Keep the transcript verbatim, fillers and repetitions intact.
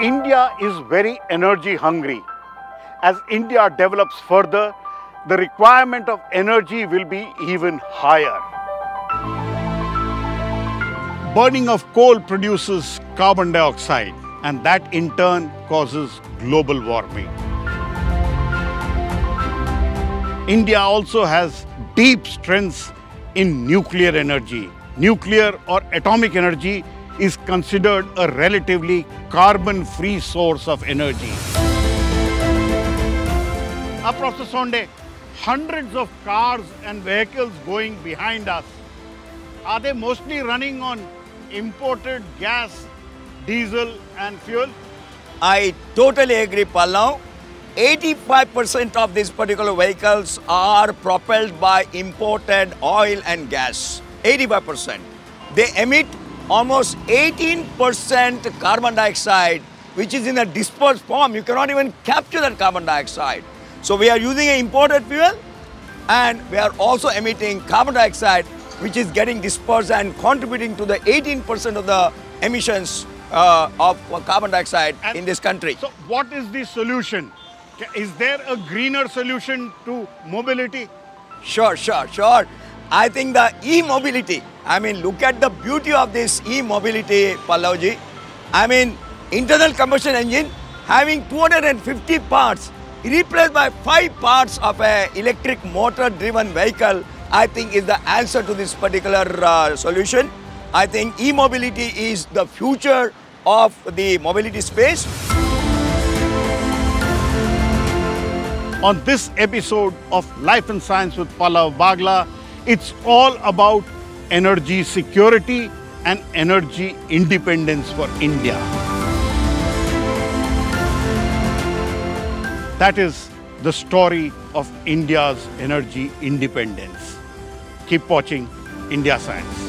India is very energy hungry. As India develops further, the requirement of energy will be even higher. Burning of coal produces carbon dioxide, and that in turn causes global warming. India also has deep strengths in nuclear energy. Nuclear or atomic energy is considered a relatively carbon-free source of energy. Across the Sonde, hundreds of cars and vehicles going behind us. Are they mostly running on imported gas, diesel and fuel? I totally agree, Pallav. eighty-five percent of these particular vehicles are propelled by imported oil and gas. eighty-five percent. They emit almost eighteen percent carbon dioxide, which is in a dispersed form. You cannot even capture that carbon dioxide. So we are using an imported fuel, and we are also emitting carbon dioxide, which is getting dispersed and contributing to the eighteen percent of the emissions uh, of carbon dioxide and in this country. So what is the solution? Is there a greener solution to mobility? Sure, sure, sure. I think the e-mobility, I mean, look at the beauty of this e-mobility, Pallavji. I mean, internal combustion engine having two hundred fifty parts, replaced by five parts of an electric motor-driven vehicle, I think is the answer to this particular uh, solution. I think e-mobility is the future of the mobility space. On this episode of Life and Science with Pallava Bagla, it's all about energy security and energy independence for India. That is the story of India's energy independence. Keep watching India Science.